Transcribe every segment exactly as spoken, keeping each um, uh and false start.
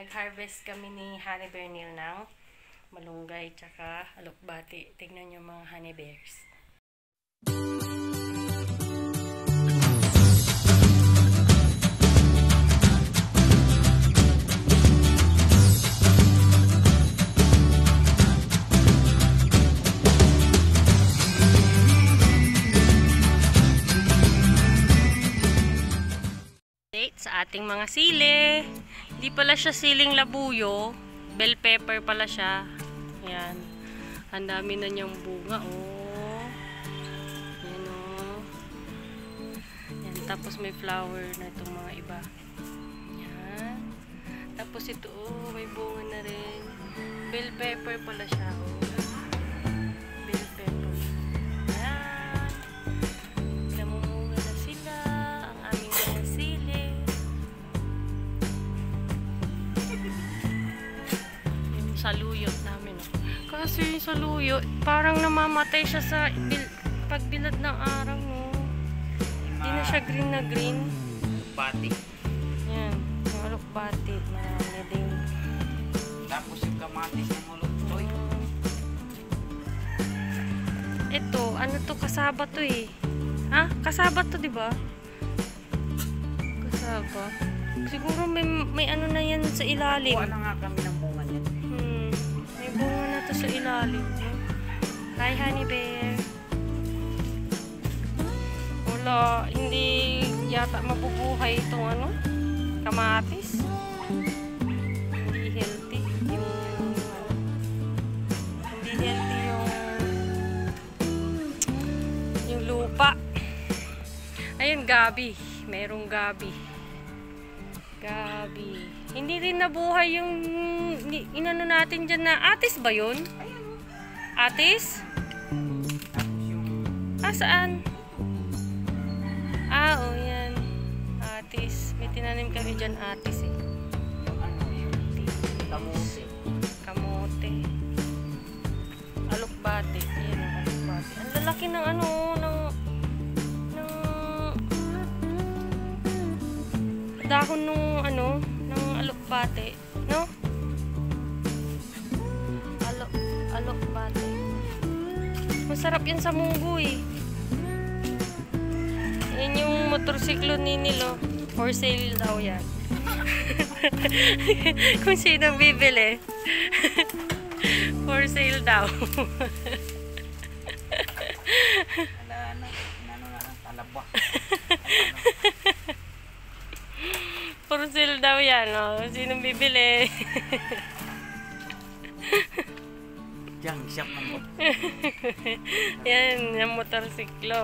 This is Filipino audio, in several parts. Nag-harvest kami ni honey bear Neil ng malunggay tsaka alukbati. Tignan nyo mga honey bears. Sa ating mga sili. Hindi pala siya siling labuyo, bell pepper pala siya. Ayan. Ang dami na niyang bunga, oh. Ayan, oh. Ayan, tapos may flower na itong mga iba. Ayan. Tapos ito, oh, may bunga na rin. Bell pepper pala siya, oh. Bell pepper. Ayan. Namumunga na sila. Ang aming mga sili. Saluyot namin. Kasi yung saluyot, parang namamatay siya sa pagbilad ng araw. Hindi oh. na siya green na green. Alukbati. Yan. Yung alukbati. Marami din. Tapos yung kamatis ng aluktoy. Um, ito, ano to? Kasaba to eh. Ha? Kasaba to, diba? Kasaba. Siguro may, may ano na yan sa ilalim. Kuha na nga kami ng bunga niya. Bunga na to sa ilalim. Hi, honey bear. Wala, hindi yata mabubuhay itong ano, kamatis. Hindi healthy yung hindi healthy yung yung lupa. Ayun, gabi. Merong gabi. Gabi. Hindi rin nabuhay yung inano natin dyan na atis ba yun? Atis? Ah, saan? Ah, oh, yan. Atis. May tinanim kami dyan atis eh. Kamote. Kamote. Alukbati. Yan ang alukbati. Ang lalaki ng ano, ng dahon nung ano, ng alukbate, no? Alok, alukbate. Masarap yan sa munggo eh. Yan yung motorsiklo ni Nilo. For sale daw yan. Kung sino bibili. For sale daw. Ano, ano, ano, ano, for sale daw yan, no? Sinong bibili? Diyan, siyak ng motor. Yan, yung motorsiklo.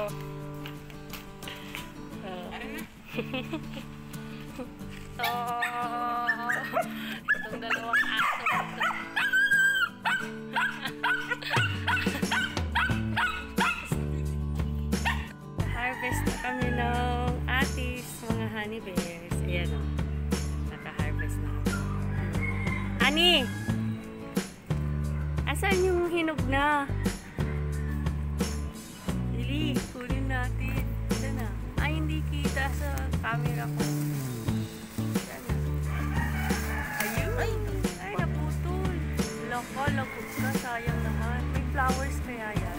Uh. So, itong dalawang aso. Harvest na kami ng atis, mga honey bears. Ayan o. Naka-harvest na. Ani! Asan yung hinog na? Lili, kunin natin. Ito na. Ay, hindi kita sa camera ko. Ayan o. Ay, ay, naputol. Loko, lagot ka. Sayang naman. May flowers kaya yan.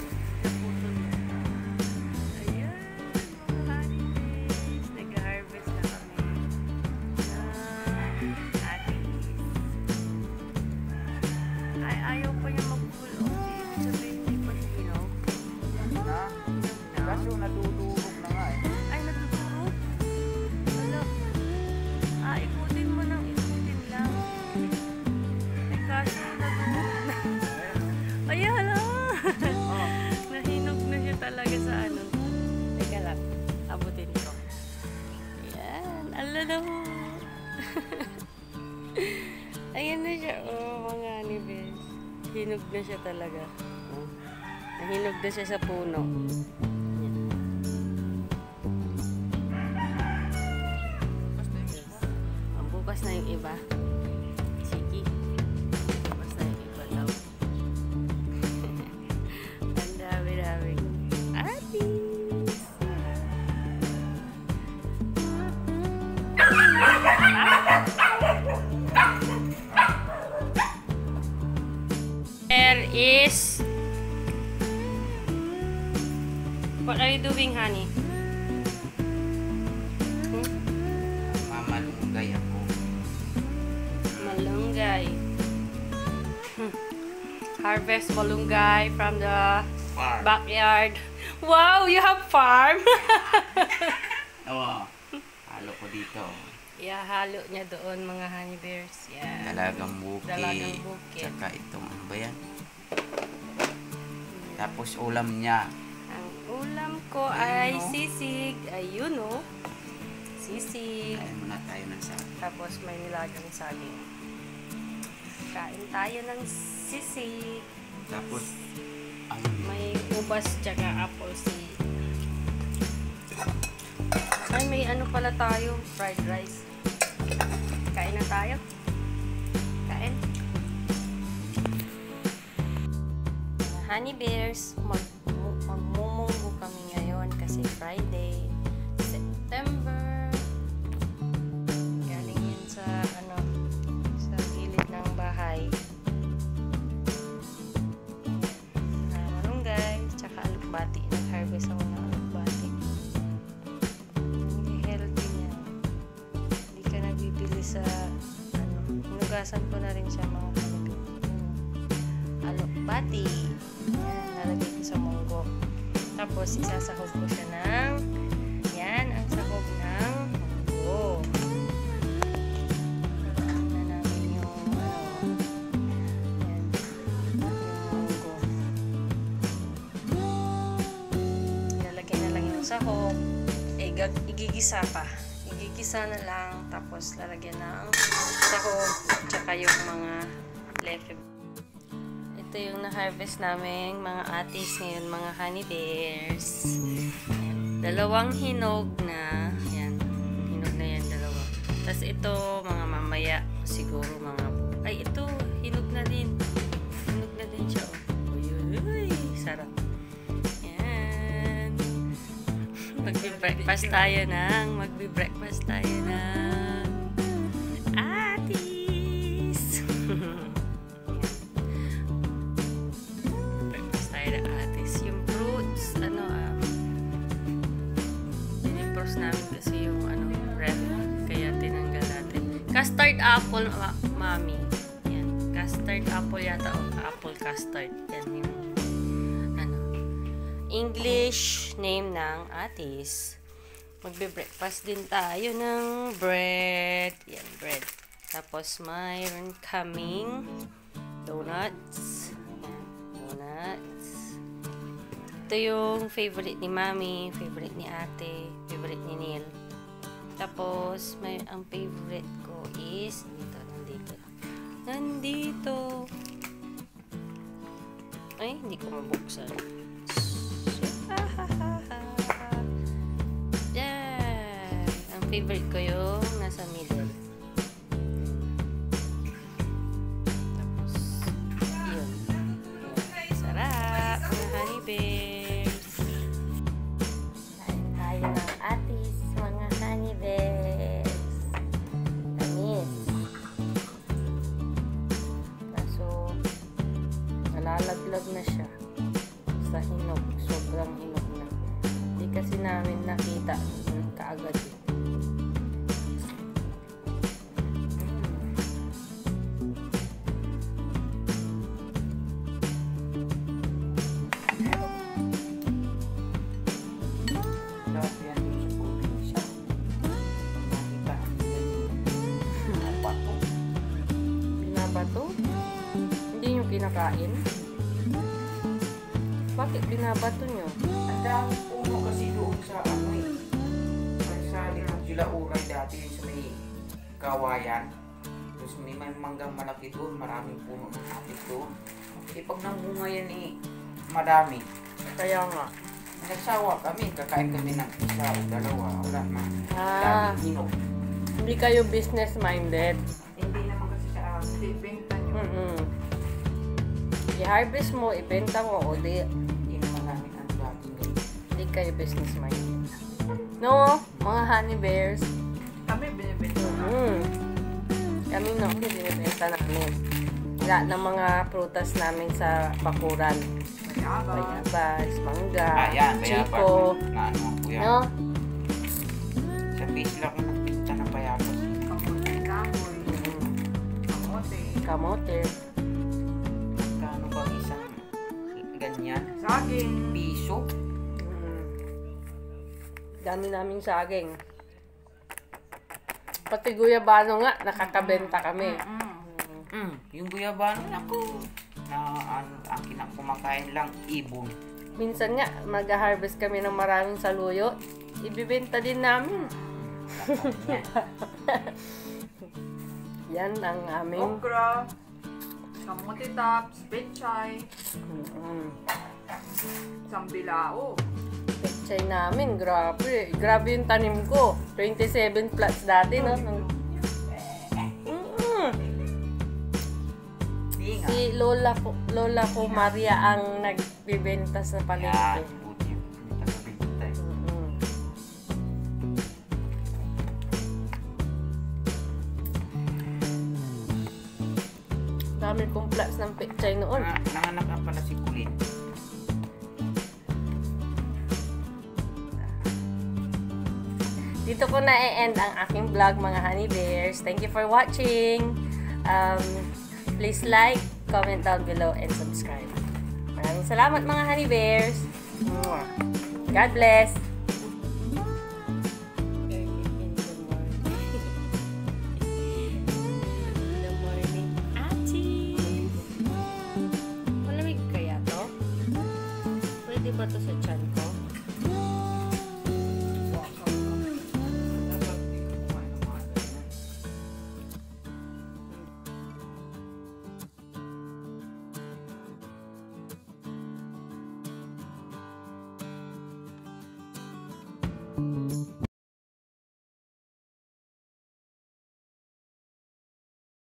Ayan na siya, oh, mga anibes. Hinog na siya talaga. Oh. Nahinog na siya sa puno. Ang bukas na yung iba. Sige. Bukas na yung iba daw. Ang dami-dami. Atis! Atis! there is, what are you doing, honey? Hmm? Mamalunggay ako. Malunggay. Hmm. Harvest malunggay from the farm. Backyard. Wow, you have farm. Oh, halo ko dito. Ya, halo nya doon mga honey bears. Ya. Dalagang buki. Dalagang buki. Saka itong ano ba yan? Hmm. Tapos ulam nya. Ang ulam ko ay, ay no? sisig. Ayun o. Sisig. Kain muna tayo ng saging. Tapos may nilagang saging. Kain tayo ng sisig. Tapos ay, may ubas tsaka apple seed. Ay, may ano pala tayo, fried rice. Kain na tayo. Kain. Honey bears, mag magmumunggo kami ngayon kasi Friday, September. Galing yun sa, ano, sa gilid ng bahay. Malunggay, tsaka alukbati. Nag-harvest ako na alukbati. Sa ano, inugasan ko na rin siya mga kami. Alokbati. Yan, nalagay ko sa munggo. Tapos, isasahog ko siya ng yan, ang sahog ng munggo. Ikaan na namin yung ano, yan, yung munggo. Nalagay na lang yung sahog. E, igigisa pa. Igigisa na lang, tapos lalagyan ng sahog tsaka yung mga leftover. Ito yung na-harvest namin mga atis ngayon, mga honey bears. Ayan. Dalawang hinog na. Ayan. Hinog na yan, dalawa. Tapos ito, mga mamaya, siguro mga... Ay, ito, hinog na din. Hinog na din siya. Uy, uy, uy, sarap. Magbi-breakfast tayo nang magbi-breakfast tayo nang atis. Breakfast tayo ng atis. Yung fruits, ano, um, dinipros namin kasi yung, ano, red, kaya tinanggal natin. Custard apple, ma mami. Yan. Custard apple yata, o apple custard. Yan yun. English name ng atis. Magbe-breakfast din tayo ng bread. Yan, bread. Tapos, mayroon kaming donuts. Yan, donuts. Ito yung favorite ni Mami, favorite ni Ate, favorite ni Neil. Tapos, may, ang favorite ko is dito, nandito. Nandito. Ay, hindi ko mabuksan. Yan. Ang favorite ko yung nasa middle. Tapos, yun. Sarap! Mga honey bears. Kain tayo ng atis, mga honey bears. Tamis. Kaso, nalalaglag na siya. Sa hinog. Sobrang hinog. Kasi namin nakita kaagad yun. Binabato? Hindi nyo kinakain? Bakit binabato nyo? Ang dami puno kasi doon sa amoy. Sa likod yung lauran dati yung sa may kawayan. Tapos may manggang malaki doon. Maraming puno ng atis doon. E pag namunga yan eh, madami. Kaya nga. Nagsawa kami. Kakain kami ng isa o dalawa. Wala na. Ah, dami hinog. Hindi kayo business minded. Hindi naman kasi sa akin. Ibenta nyo. Mm -hmm. I-harvest mo, ibenta mo o di. Hindi kayo business minded. No, mga honey bears. Kami binibenta namin. Mm. Kami no, binibenta namin. lahat ng mga prutas namin sa bakuran. Bayabas, mangga, ayan, chico. Na ano, kuya. No? Sa Facebook ko nakita ng bayabas. Kamote, kamote. Kamote. Kano ba isang ganyan? Saging. Piso. Hmm. Dami namin saging. Pati guyabano nga, nakakabenta kami. Mm-hmm. Mm, yung guyabano, naku. Na ano, akin ang kumakain lang, ibon. Minsan nga, mag-harvest kami ng maraming saluyo. Ibibenta din namin. Yan ang aming... okra, kamote tops, pechay, mm-hmm. sambilao. Pechay namin, grabe. Grabe yung tanim ko. twenty-seven plants dati, no? Si Lola ko, Lola ko Maria ang nagbibenta sa palengke. Mm-hmm. Dami kong plants ng pechay noon. Na, nanganak na pala si Kulin. Dito ko na-end ang aking vlog, mga honey bears. Thank you for watching. Um, please like, comment down below, and subscribe. Maraming salamat mga honey bears. God bless. In the morning, Atis. Malamig kaya to? Pwede ba to sa chan ko? Thank you.